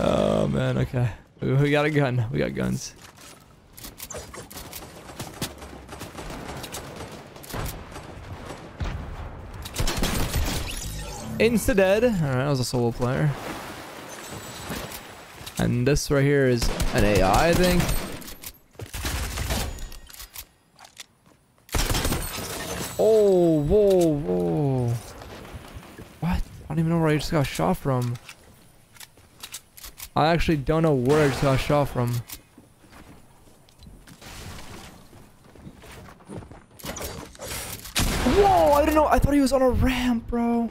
Oh man, okay. We got a gun. We got guns. Insta dead. All right, I was a solo player. And this right here is an AI, I think. Oh, whoa, whoa. What? I don't even know where I just got shot from. I actually don't know where I just got shot from. Whoa, I don't know. I thought he was on a ramp, bro.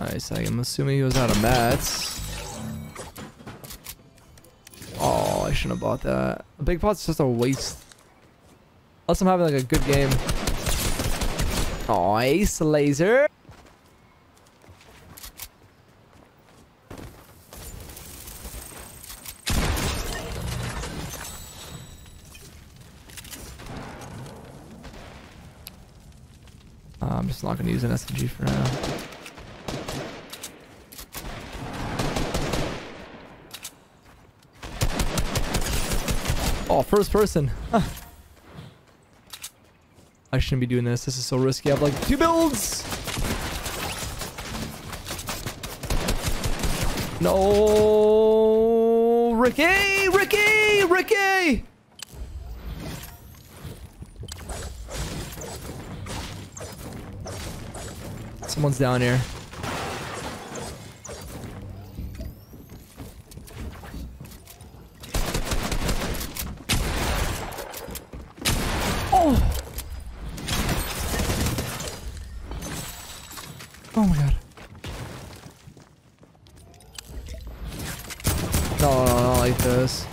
Nice, I'm assuming he was out of mats. Oh, I shouldn't have bought that. A big pot's just a waste. Unless I'm having like a good game. Nice, laser. I'm just not going to use an SMG for now. Oh, first person. Huh. I shouldn't be doing this. This is so risky. I have like 2 builds. No. Ricky, Ricky, Ricky. Someone's down here. Oh my god. No, no, not like this.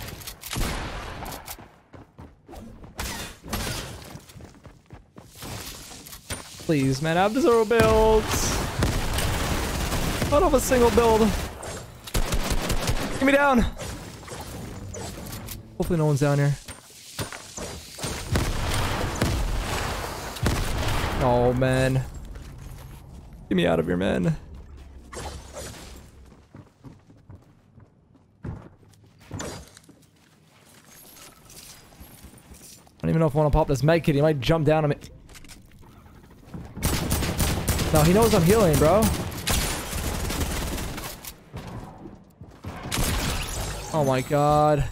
Please, man, I have 0 builds. I don't have a single build. Get me down. Hopefully no one's down here. Oh, man. Get me out of here, man. I don't even know if I want to pop this med kit. He might jump down on me. No, he knows I'm healing, bro. Oh my god.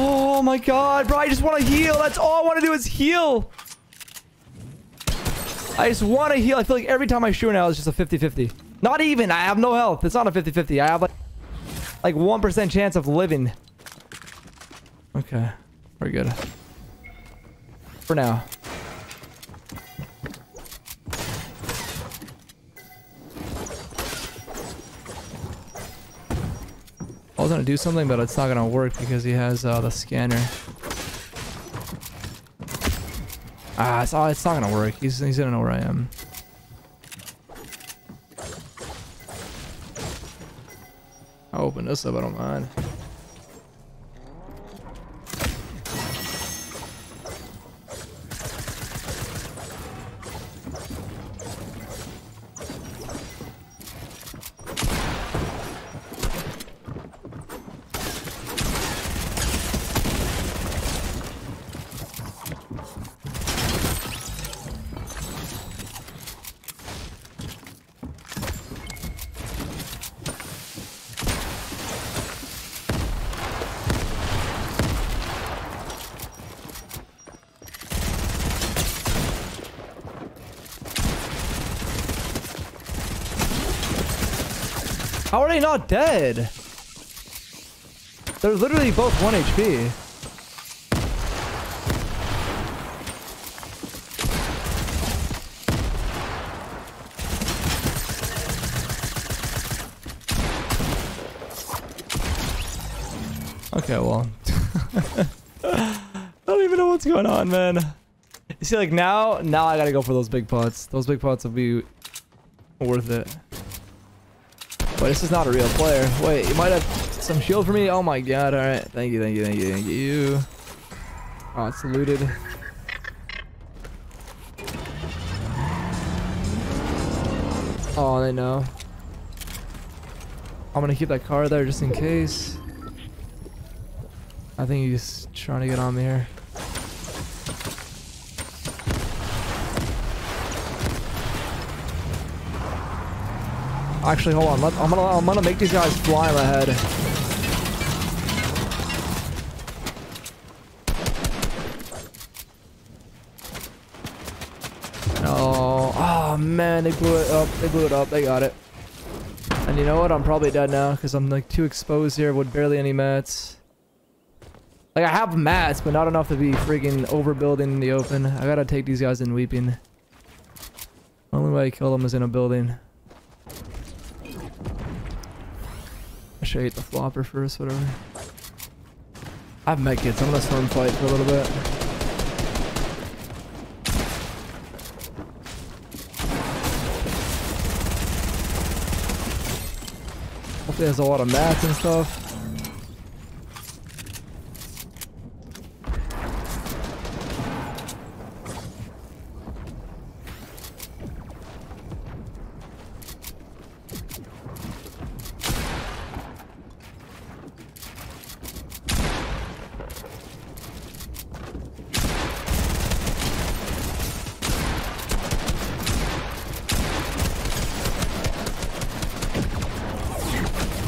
Oh my god, bro, I just want to heal. That's all I want to do is heal. I just want to heal. I feel like every time I shoot now, it's just a 50-50. Not even. I have no health. It's not a 50-50. I have like 1% chance of living. Okay. We're good. For now. I was gonna do something, but it's not gonna work because he has the scanner. Ah, it's not gonna work. He's gonna know where I am. I'll open this up, I don't mind. How are they not dead? They're literally both 1 HP. Okay, well. I don't even know what's going on, man. You see, like now I gotta go for those big pots. Those big pots will be Worth it. But this is not a real player. Wait, you might have some shield for me? Oh my god, alright. Thank you, thank you, thank you, thank you. Oh, it's looted. Oh, they know. I'm gonna keep that car there just in case. I think he's trying to get on me here. Actually, hold on. I'm gonna make these guys fly in my head. Oh, oh man, they blew it up. They blew it up. They got it. And you know what? I'm probably dead now because I'm like too exposed here with barely any mats. Like I have mats, but not enough to be freaking overbuilding in the open. I gotta take these guys in weeping. Only way I kill them is in a building. I should hit the flopper first, whatever. I have med kits. I'm gonna storm fight for a little bit. Hopefully there's a lot of mats and stuff.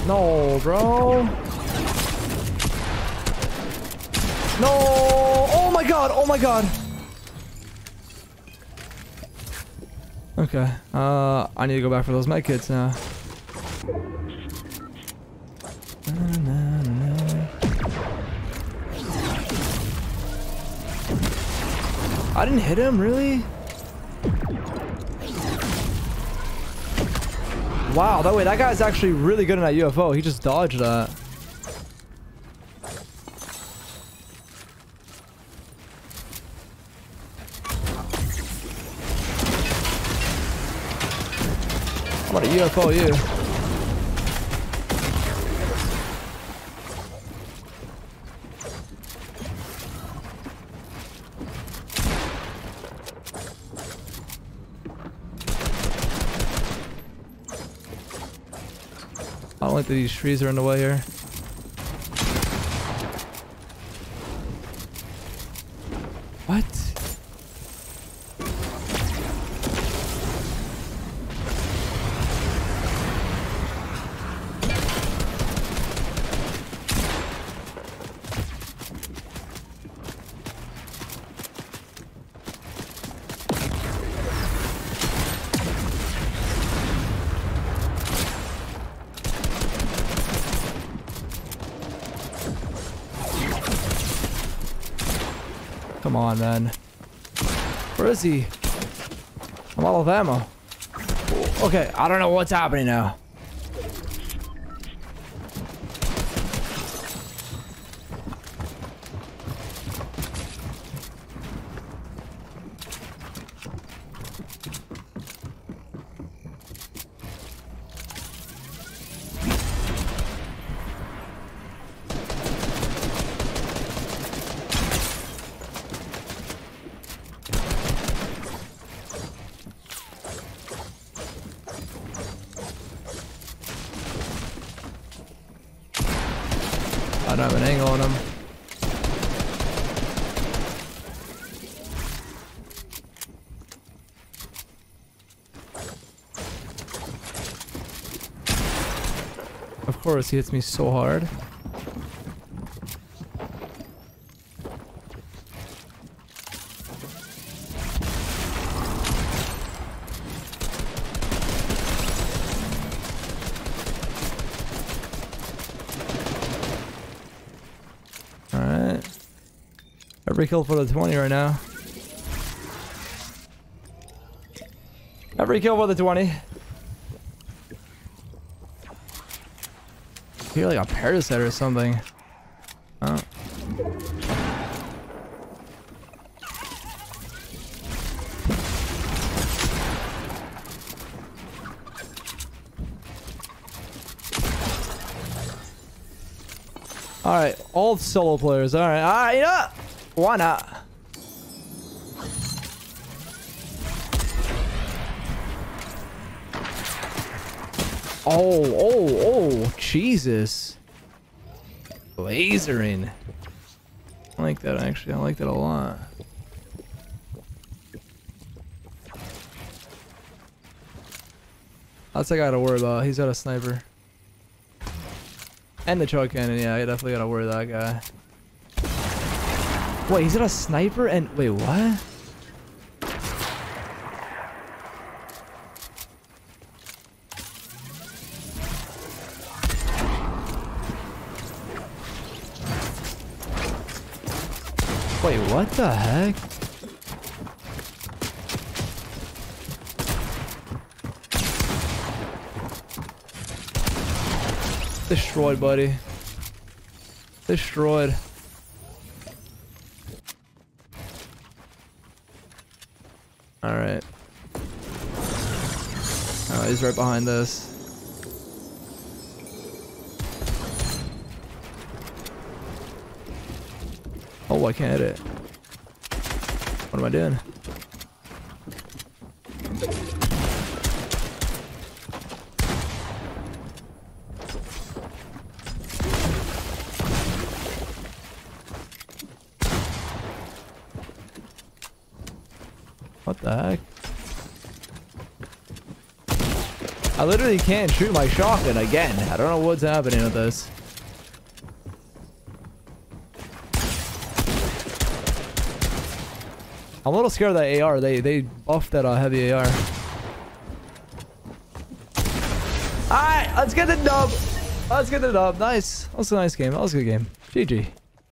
No, bro. No. Oh my god. Oh my god. Okay. I need to go back for those med kits now. I didn't hit him, really? Wow, that way, that guy's actually really good in that UFO. He just dodged that. I'm gonna UFO you. I don't like that these trees are in the way here. What? Come on, man. Where is he? I'm out of ammo. Okay, I don't know what's happening now. I don't have an angle on him. Of course, he hits me so hard. Alright. Every kill for the 20 right now. Every kill for the 20. I feel like a parasite or something. Oh. All right, all solo players. All right, you know, why not? Oh, Jesus. Lasering. I like that, actually. I like that a lot. That's all I gotta worry about. He's got a sniper. And the truck cannon, yeah, I definitely gotta worry about that guy. Wait, he's got a sniper and... Wait, what? Wait, what the heck? Destroyed, buddy. Destroyed. All right. Oh, he's right behind us. Oh, I can't hit it. What am I doing? What the heck? I literally can't shoot my shotgun again. I don't know what's happening with this. I'm a little scared of that AR. They buffed that heavy AR. Alright, let's get the dub. Nice. That was a nice game. That was a good game. GG.